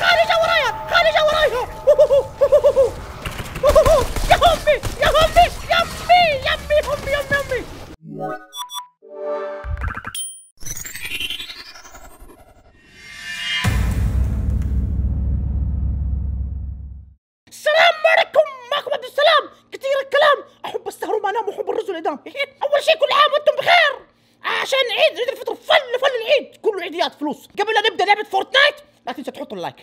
خارجة ورايا، خارجة ورايا. يا أمي يا أمي يا أمي يا أمي أمي أمي أمي. السلام عليكم، معكم عبد السلام. كثير الكلام، أحب السهر وما أنام وأحب الرز والإدام. أول شيء كل عام وأنتم بخير. عشان عيد الفطر فل العيد كله عيديات فلوس. قبل لا نبدا لعبه فورتنايت لا تنسى تحطوا اللايك.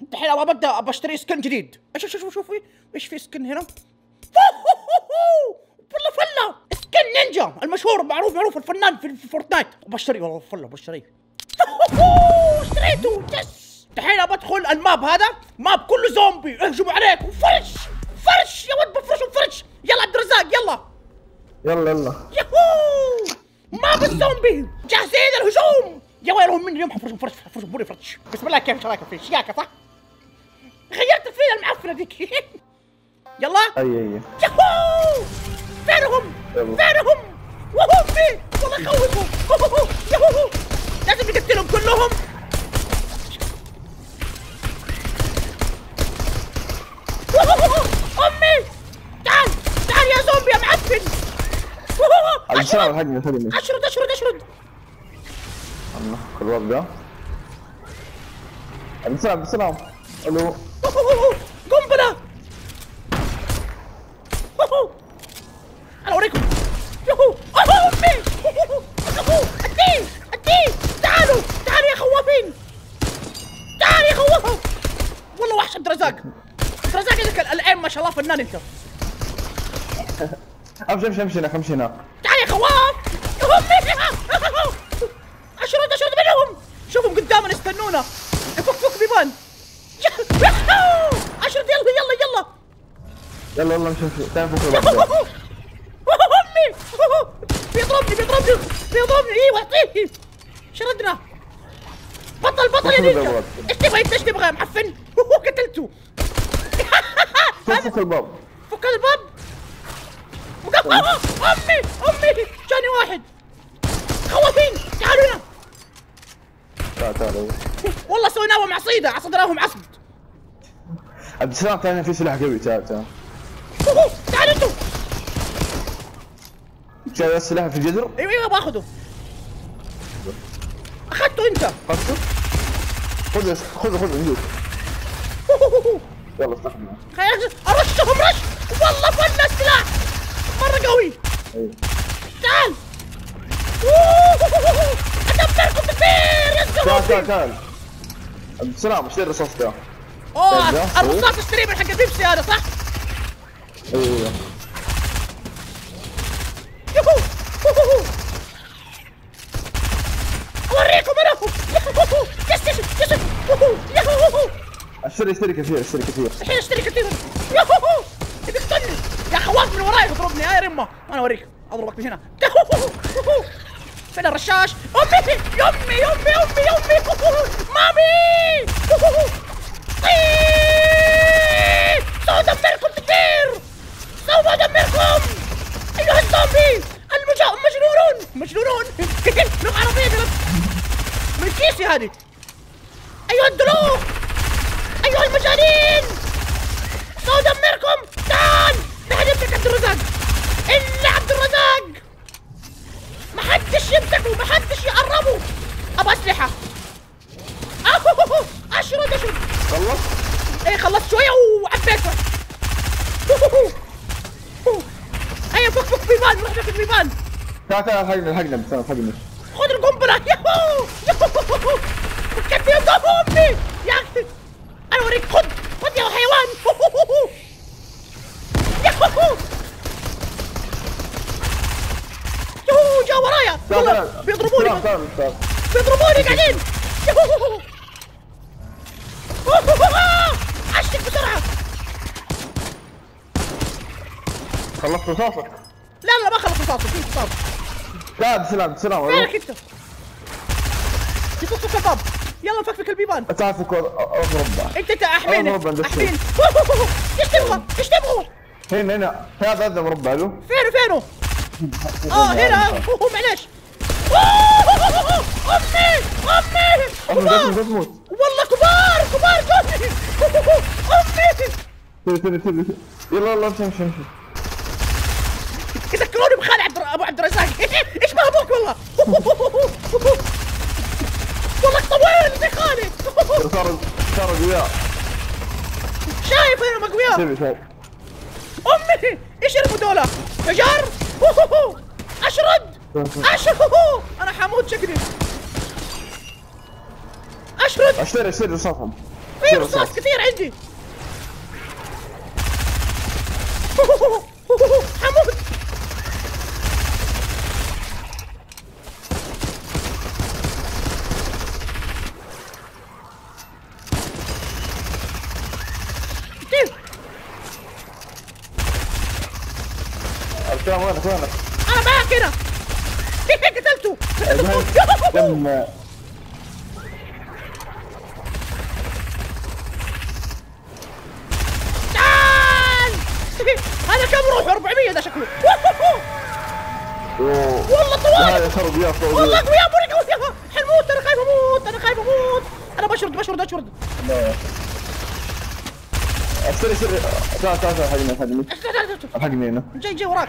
دحين ابغى ابدا بشتري سكن جديد. شوف شوف شوف ايش في سكن هنا. والله فله سكن نينجا المشهور، معروف الفنان في فورتنايت. بشتري والله فله بشتري. اشتريته يس. دحين ابغى ادخل الماب، هذا ماب كله زومبي يهجموا عليك وفرش يا ود بفرش وفرش. يلا عبد الرزاق يلا يهو ماب الزومبي جاهزين للهجوم. يا ويلهم مني اليوم، حفرشهم فرش بوري فرش. بسم الله كيف شرايكم في شياكة صح؟ غيرت الفيلة المعفنة ذيك. يلا اي يهو فينهم وهم في والله يخوفهم. يهو لازم نقتلهم كلهم. امي تعال يا زومبي يا معفن. اشرد الله الوضع ده. بسرعة الو قنبلة. انا اوريكم. يوهو امي اديه. تعالوا يا خوافين، تعال يا خوافهم. والله وحش عبد الرزاق. عبد الرزاق عندك العين ما شاء الله، فنان انت. امشي هناك. تعال يا خواف. اشرد منهم. شوفهم قدامنا يستنونا. فك بيبان. اشرد يلا امشي. تعال فك بيبان. امي بيضربني. ايوه اعطيه. شردنا. بطل يا نينجا. ايش تبغى يا محفن؟ قتلته. فك الباب. امي جاني واحد. خوافين تعالوا هنا. تعالوا والله سويناهم عصيده، عصدناهم عصد. عبد السلام تعال في سلاح قوي. تعالوا انتم. شايف السلاح في الجدر؟ ايوه باخذه. اخذته انت. خذه نجوك. يلا استخدمه. ارشهم رش. والله فن السلاح مرة قوي. تعال ادمركم كثير. تعال عبد السلام اشتري الرصاص ده. الرصاص اشتريه من حق بيبسي هذا صح؟ ايوه. يوهو اوريكم انا. يوهو يس يوهو اشتري كثير الحين. يوهو يقتلني يا خواف من وراي يضربني. يا رمه انا اوريك اضربك من هنا. فين الرشاش؟ امي يمي مامي. سوف ادمركم كثير، سوف ادمركم ايها الزومبي المجنونون. لغه عربيه من كيسي هذه. ايها الدلوخ ايها المجانين سوف ادمركم. تعال ما حد يمسك عبد الرزاق الا عبد الرزاق. ما حدش يمسكه، ما حدش يقربه. ابغى اسلحه. اشرد. خلصت؟ ايه خلصت شويه وعبيتها. ايوه فك بيبان. رحنا في البيبان. تعال الحقنا. خذ القنبله. يهو فكت يا امي يا اخي. انا اوريك. خذ يا حيوان. يوهو جا ورايا. بيضربوني قاعدين. اشتك بسرعة. خلصت رصاصك؟ لا ما خلصت رصاصك. في رصاص. لا بسلام. فينك انت؟ يفكك الباب. يلا نفكفك البيبان. تعرفك اضرب. انت احميني. ايش تبغى؟ هنا هذا مربع له. فينه؟ هنا. معليش. امي موت. والله كبار كبار كبار. امي. يلا يلا امشي امشي امشي. يذكروني بخال ابو عبد الرزاق. ايش ما ابوك والله. والله طويل زي خالي. صار قوياء. شايف انا مقوياء. امي ايش المدولة؟ فجر. اشرد. اشهو انا حموت شكلي. اشرد اشتري اشتري رصاصهم. في رصاص كثير عندي. حموت. كيف؟ الكلام وينك وينك؟ انا معك هنا. قتلته قتلته. هذا كم روح 400 ده شكله. والله طوال والله قوية مرة قوية. حنموت انا خايف اموت انا خايف اموت. انا بشرد بشرد اشرد. استنى استنى تعال تعال تعال الحقني الحقني هنا. جاي جاي وراك.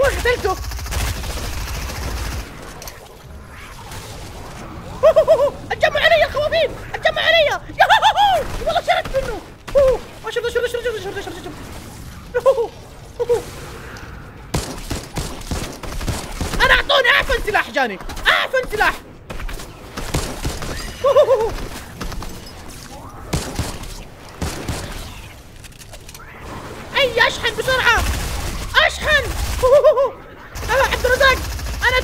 قتلته. اتجمع علي يا خوابين اتجمع علي. والله شردت منه. اشرد اشرد اشرد اشرد اشرد اشرد. انا اعطوني اعفن سلاح جاني اعفن سلاح. اي اشحن بسرعه اشحن. انا عبد الرزاق انا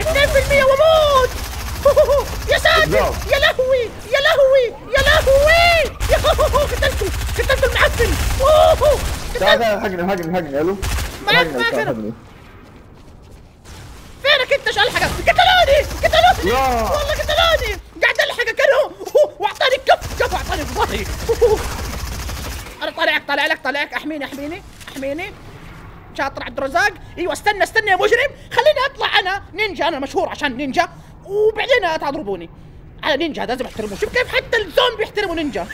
2% 2% واموت. يا ساتر يا لهوي يا لهوي يا لهوي. قتلته قتلته المعفن. تعال تعال الحقني الحقني الحقني. الو معك معك انا. فينك انت عشان الحقك؟ قتلوني قتلوني والله قتلوني. قاعد الحقك انا واعطاني كف كف اعطاني في ظهري. انا طالعك طالعك طالعك. احميني احميني احميني. شاطر عبد الرزاق. ايوه استنى استنى يا مجرم خليني اطلع انا نينجا. انا مشهور عشان نينجا وبعدين تضربوني على نينجا. هذا لازم احترمه. شوف كيف حتى الزومبي يحترموا نينجا.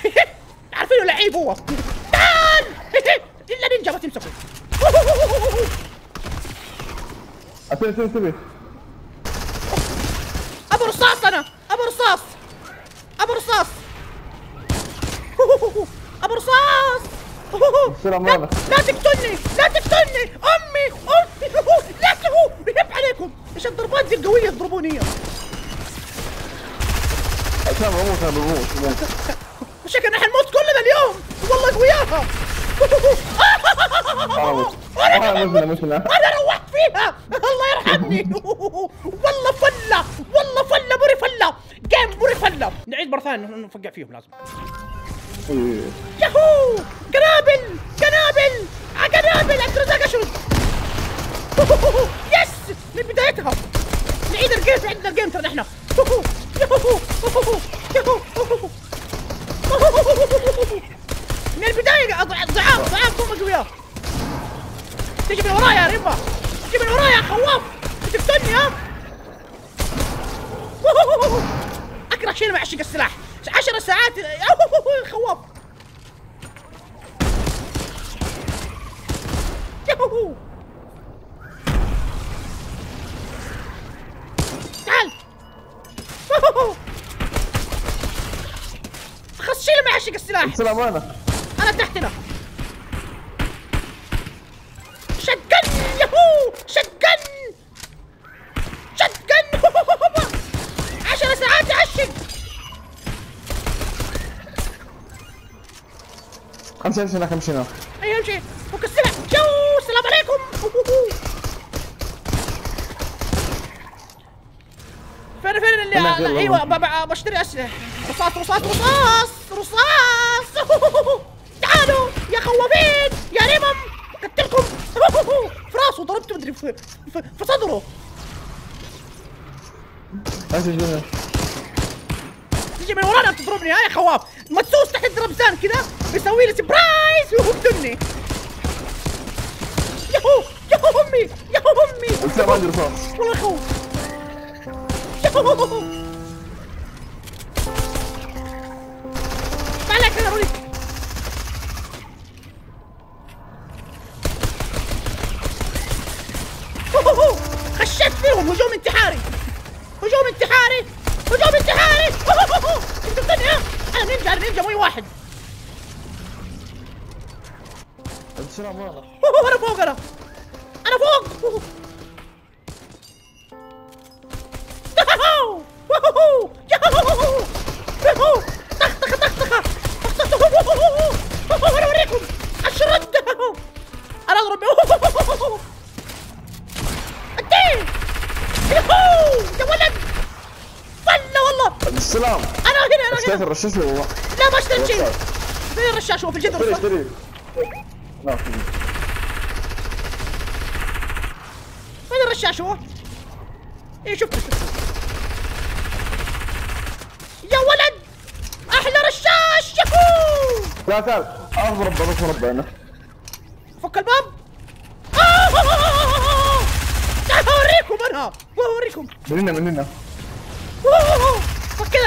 عارفينه لعيب هو. تعال الا نينجا ما تمسكه. انتبه انتبه انتبه. ابو رصاص انا ابو رصاص ابو رصاص ابو رصاص. لا تقتلني لا تقتلني. امي امي لا تهو يهب عليكم. ايش الضربات دي القويه تضربوني اياها؟ عشان بموت انا بموت. شكلنا حنموت كلنا اليوم والله قوياها. انا روحت فيها الله يرحمني. والله فله والله فله بري فله جيم بري فله. نعيد مره ثانيه نفقع فيهم لازم. ياهو قنابل قنابل قنابل. عبد الرزاق اشرد. يس من بدايتها نعيد الجيم. عندنا الجيم ترى نحن. ياهو ياهو من البداية ضعاف ضعاف هم قوياء. تجي من ورايا يا ريمبا تجي من ورايا يا خواف تقتلني. ها اكره شيء ما اعشق السلاح 10 ساعات. اوه خواف. ياهو تعال. خلاص شيل ما يعشق السلاح. السلام انا انا تحتنا. شقن ياهو شقن شقن. 10 ساعات يعشق. 50 هناك 50 هناك. ايوه امشي فك السلع. جو السلام عليكم. فين انا فين اللي ايوه بشتري اسلحه. رصاص رصاص رصاص رصاص. تعالوا يا خوابين يا ريمم قتلكم في راسه ضربته مدري في صدره. تجي من ورانا بتضربني يا خواب. ما تسوس تحت رمزان كذا بيسوي لي سبرايز ويقتلني. ياهو ياهو امي ياهو امي. لسه ما عندي رصاص. والله خوف. ياهو. ما عليك انا اوريك. خشيت فيهم هجوم انتحاري. هجوم انتحاري. هجوم انتحاري. انت بتني انا نينجا مو واحد. السلام واضح. انا فوق انا فوق. طخطخه طخطخه طخطخه. انا اوريكم الشرد. انا اضرب. انتين يا ولد. والله السلام. انا هنا انا هنا. رشاش له والله. لا ما اشتريت شيء. فين الرشاش؟ هو في الجدر. اشتري لا فيه. وين الرشاش هو؟ ايه شفته يا ولد. احلى رشاش. ياهو. لا تعال اضرب اضرب انا. فك الباب. تعال اوريكم انا بوريكم. من هنا من هنا. فكينا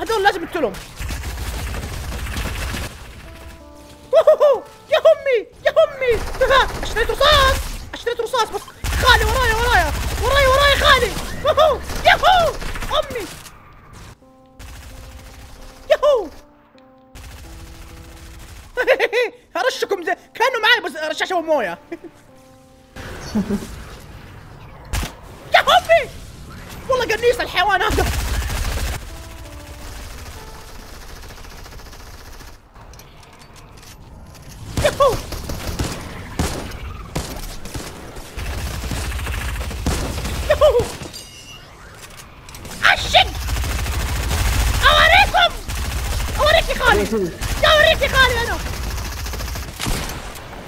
هذول لازم اقتلهم. يا امي يا امي. اشتريت رصاص اشتريت رصاص. بس خالي ورايا ورايا ورايا ورايا خالي. ياهو امي. ياهو. ارشكم زي كانوا معاي بس رشاشة ومويه. يا امي والله قنيص الحيوان هذا. عشق. اوريكم اوريك خالي. يا اوريك خالي انا.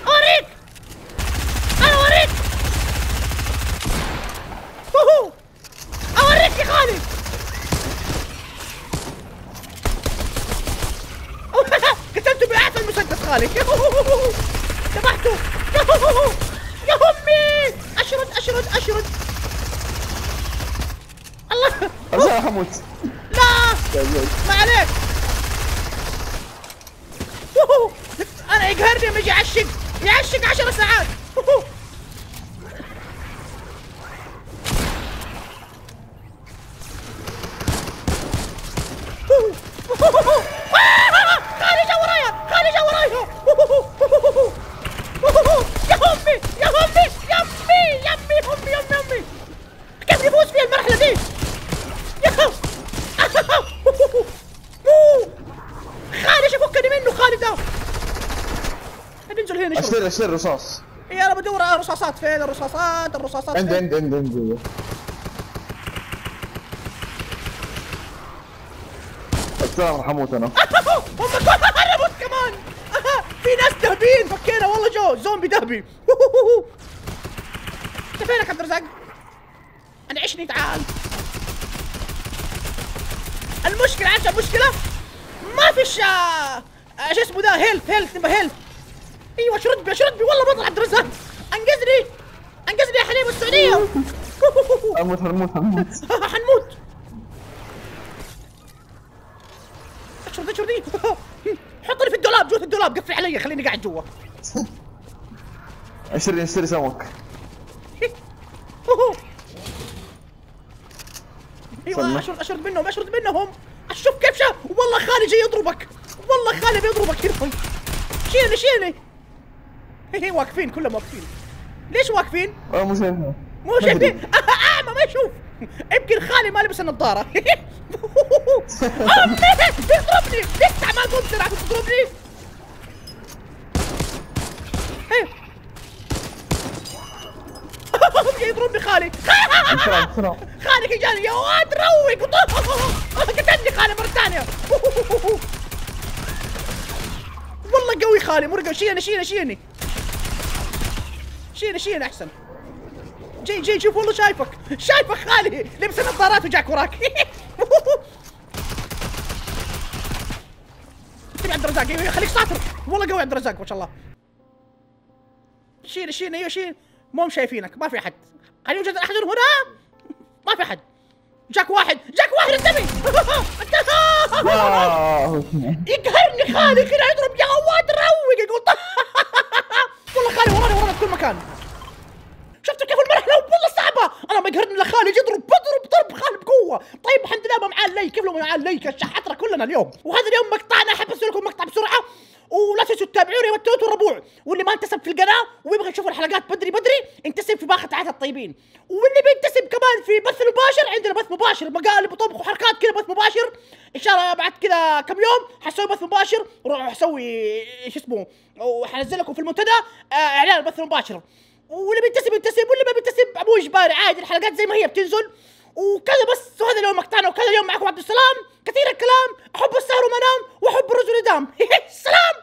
اوريك انا اوريك. اوريك خالي. قتلته باعفى المسدس خالي. ذبحته. يا امي. اشرد اشرد اشرد. الله. ارجع حموت. لا ما عليك. انا يقهرني لما يجي يعشق. يعشق 10 ساعات. خالي جا ورايا خالي جا ورايا. يا امي يا امي يا امي يا امي امي امي امي. كيف يفوز في المرحلة دي؟ خالي ايش فكني منه خالي ده. ننزل هنا. اشتري اشتري رصاص. اي انا بدور رصاصات. فين الرصاصات؟ الرصاصات عندي عندي عندي عندي. السلام حموت انا. هم هربوا كمان. في ناس دهبين فكينا والله. جو زومبي دهبي. انت فينك عبد الرزاق؟ انا عشني تعال. المشكلة عارف المشكلة؟ ما فيش شو اسمه ده هيلث هيلث نبغى هيلث. ايوه اشرد بي اشرد بي والله بطلع عبد الرزاق. انقذني انقذني يا حليم السعودية. حنموت حنموت حنموت حنموت. اشرد اشردني. حطني في الدولاب جوة الدولاب. قفل علي خليني قاعد جوا. اشتري اشتري سمك. ايوه اشرد منهم اشوف كيف شاف. والله خالي جاي يضربك، والله خالي بيضربك. يرفض شيلني. هي واقفين كلهم واقفين. ليش واقفين؟ مو شايفين. اعمى ما يشوف. يمكن خالي ما لبس النظارة. امي بيضربني، بيقطع ما قلت راح تضربني. ايوه جاي يضربني خالي. خالك اجاني يا واد روق. قتلني خالي مرة ثانية. والله قوي خالي مرقة. شيلني احسن. جاي شوف والله شايفك خالي لبس النظارات وجاك وراك. تبي عبد الرزاق؟ ايوه خليك ساطر والله قوي عبد الرزاق ما شاء الله. شيلني ايوه شيل. مو شايفينك ما في احد. هل يوجد احد هنا؟ ما في احد. جاك واحد انتبه. يقهرني خالي كذا يضرب يا واد روق. يقول والله خالي ورانا في كل مكان. شفتوا كيف المرحله والله صعبه. انا ما يقهرني الا خالي يجي يضرب ضرب خالي بقوه. طيب الحمد لله ما معاه الليك. كيف لو معاه الليك شحطنا كلنا اليوم. وهذا اليوم مقطعنا احب اسوي لكم مقطع بسرعه. ولا تنسوا تتابعوني وتوتوا الربوع، واللي ما انتسب في القناه ويبغى يشوف الحلقات بدري انتسب في باخة عادة الطيبين، واللي بينتسب كمان في بث مباشر. عندنا بث مباشر مقالب وطبخ وحركات كذا بث مباشر. ان شاء الله بعد كذا كم يوم حسوي بث مباشر، راح اسوي شو اسمه وحنزل لكم في المنتدى اعلان البث المباشر. واللي بينتسب انتسب، واللي ما بينتسب مو اجباري عادي، الحلقات زي ما هي بتنزل وكذا بس. وهذا اليوم مقطعنا، وكذا اليوم معكم عبد السلام. كثير الكلام، احب السهر ومنام، واحب الرجل يدام. سلام.